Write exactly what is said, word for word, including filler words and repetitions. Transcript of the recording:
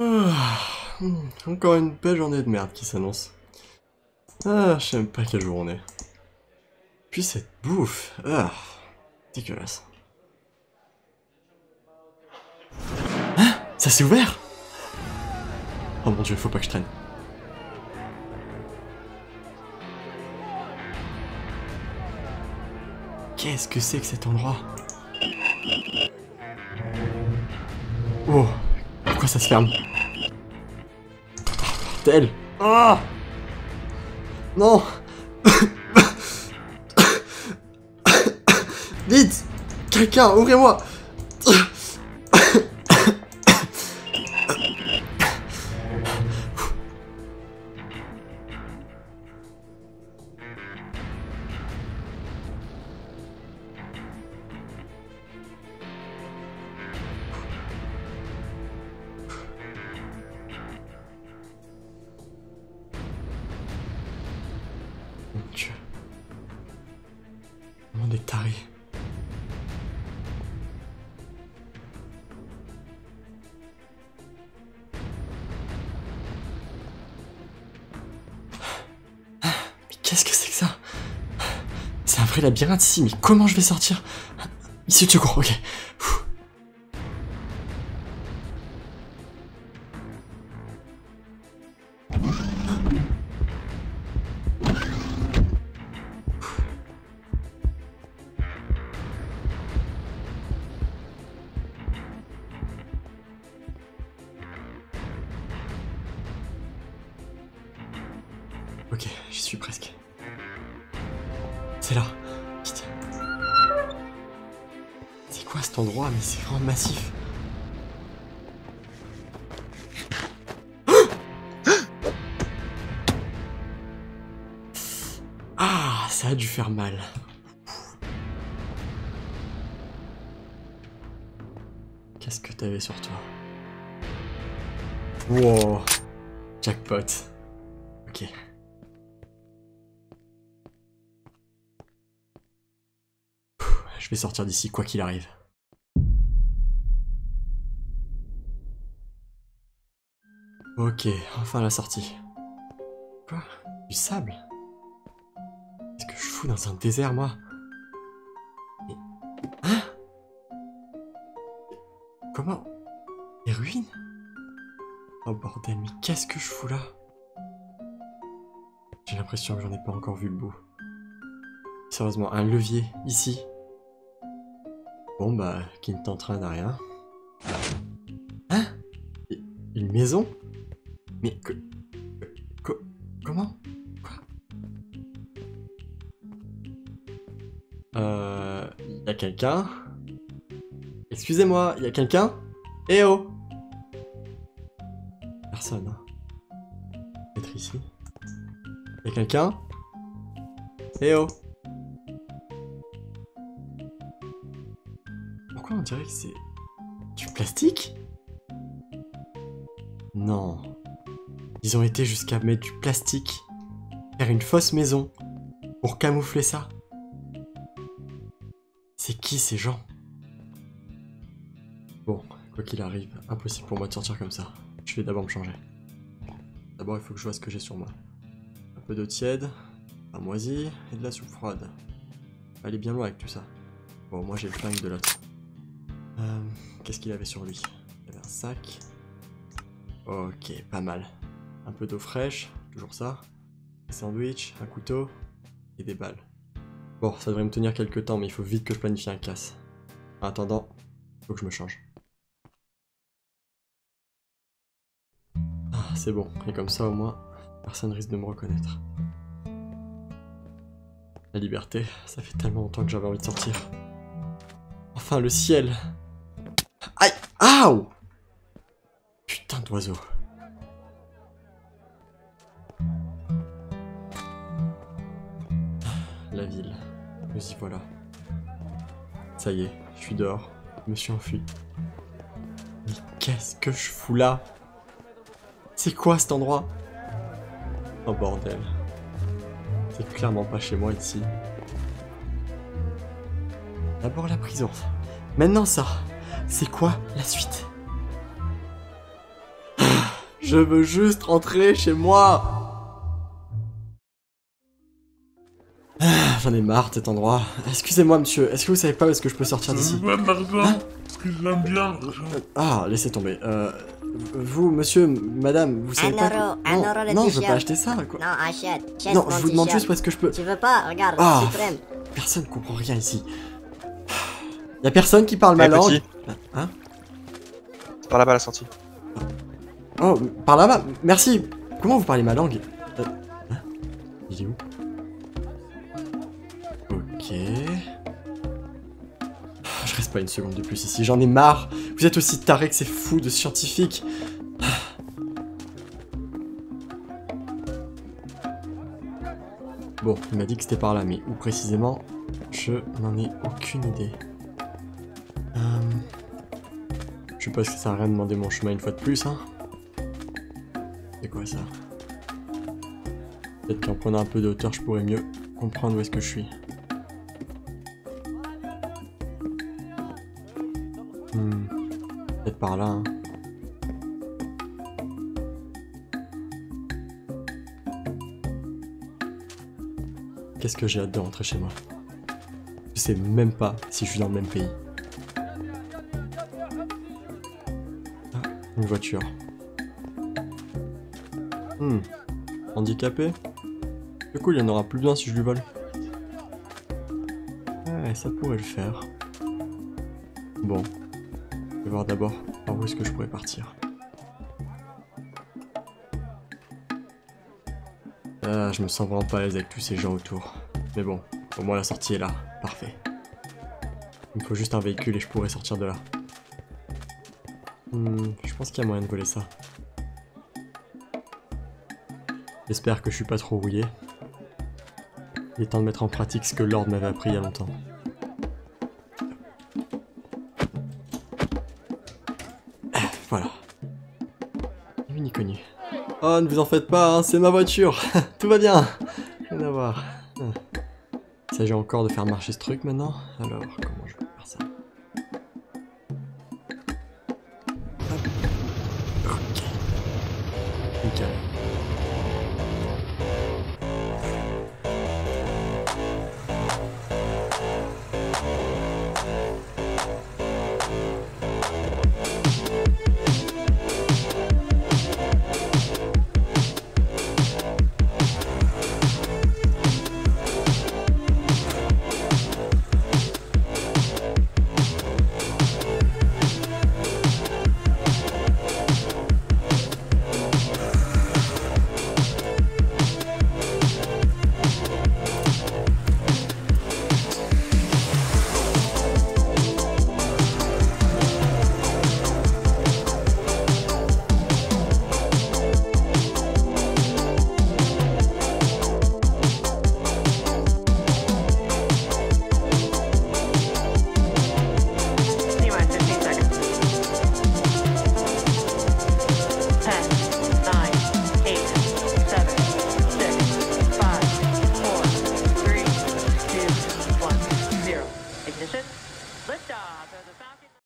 Ah, encore une belle journée de merde qui s'annonce. Ah, je sais même pas quel jour on est. Puis cette bouffe, ah, dégueulasse. Hein? Ça s'est ouvert? Oh mon dieu, faut pas que je traîne. Qu'est-ce que c'est que cet endroit? Oh, pourquoi ça se ferme? Tel. Ah! Non! Vite! Quelqu'un, ouvrez-moi! Qu'est-ce que c'est que ça? C'est un vrai labyrinthe ici, mais comment je vais sortir? Ici, tu cours, ok. Ok, j'y suis presque. C'est là. Vite. C'est quoi cet endroit? Mais c'est vraiment massif. Ah, ça a dû faire mal. Qu'est-ce que t'avais sur toi? Wow. Jackpot. Ok. Je vais sortir d'ici, quoi qu'il arrive. Ok, enfin la sortie. Quoi? Du sable? Qu'est-ce que je fous dans un désert, moi? Mais... Hein? Comment? Les ruines? Oh bordel, mais qu'est-ce que je fous là? J'ai l'impression que j'en ai pas encore vu le bout. Sérieusement, un levier, ici? Bon bah, qui ne tentera n'a rien. Hein? Une maison? Mais que... Co... Comment? Quoi? Euh... Y a quelqu'un? Excusez-moi, y a quelqu'un? Eh oh! Personne, hein. Peut-être ici. Y a quelqu'un? Eh oh! Pourquoi on dirait que c'est du plastique? Non. Ils ont été jusqu'à mettre du plastique, faire une fausse maison, pour camoufler ça. C'est qui ces gens? Bon, quoi qu'il arrive, impossible pour moi de sortir comme ça. Je vais d'abord me changer. D'abord, il faut que je vois ce que j'ai sur moi. Un peu d'eau tiède, un moisi et de la soupe froide. Allez bien loin avec tout ça. Bon, moi j'ai le flingue de l'autre. Euh, Qu'est-ce qu'il avait sur lui? Il avait un sac. Ok, pas mal. Un peu d'eau fraîche, toujours ça. Un sandwich, un couteau et des balles. Bon, ça devrait me tenir quelques temps, mais il faut vite que je planifie un casse. En attendant, faut que je me change. Ah, c'est bon. Et comme ça, au moins, personne risque de me reconnaître. La liberté, ça fait tellement longtemps que j'avais envie de sortir. Enfin, le ciel! Aïe! Aouh! Putain d'oiseau! La ville. Nous y voilà. Ça y est, je suis dehors. Je me suis enfui. Mais qu'est-ce que je fous là? C'est quoi cet endroit? Oh bordel. C'est clairement pas chez moi ici. D'abord la prison. Maintenant ça. C'est quoi la suite? Je veux juste rentrer chez moi. Ah, j'en ai marre de cet endroit. Excusez-moi, monsieur, est-ce que vous savez pas où est-ce que je peux sortir d'ici? Hein? Ah, laissez tomber. Euh... Vous, monsieur, madame, vous savez pas que... Non, non, non, je veux pas acheter ça, quoi. Non, achète, achète non, je vous demande juste où est-ce que je peux... Tu veux pas? Regarde, ah, suprême. Personne comprend rien ici. Y'a personne qui parle hey, ma langue. Hein? Par là-bas, la sortie. Oh, par là-bas? Merci. Comment vous parlez ma langue? euh... hein? Il est où? Ok... Je reste pas une seconde de plus ici, j'en ai marre. Vous êtes aussi tarés que ces fous de scientifiques. Bon, il m'a dit que c'était par là, mais où précisément, je n'en ai aucune idée. Euh... Je sais pas si ça sert à rien de demander mon chemin une fois de plus, hein. C'est quoi ça? Peut-être qu'en prenant un peu de hauteur, je pourrais mieux comprendre où est-ce que je suis. Hmm, peut-être par là, hein. Qu'est-ce que j'ai hâte de rentrer chez moi. Je sais même pas si je suis dans le même pays. Ah, une voiture. Hmm, handicapé. Du coup, il y en aura plus besoin si je lui vole. Ouais, ça pourrait le faire. Bon. Je vais voir d'abord par où est-ce que je pourrais partir. Ah, je me sens vraiment pas à l'aise avec tous ces gens autour. Mais bon, au moins la sortie est là. Parfait. Il me faut juste un véhicule et je pourrais sortir de là. Hmm, je pense qu'il y a moyen de voler ça. J'espère que je suis pas trop rouillé. Il est temps de mettre en pratique ce que Lord m'avait appris il y a longtemps. Voilà. Je n'y connu. Oh, ne vous en faites pas, hein, c'est ma voiture. Tout va bien. Rien à voir. Il s'agit encore de faire marcher ce truc maintenant. Alors, comment je peux faire ça? Hop. Ok. Nickel.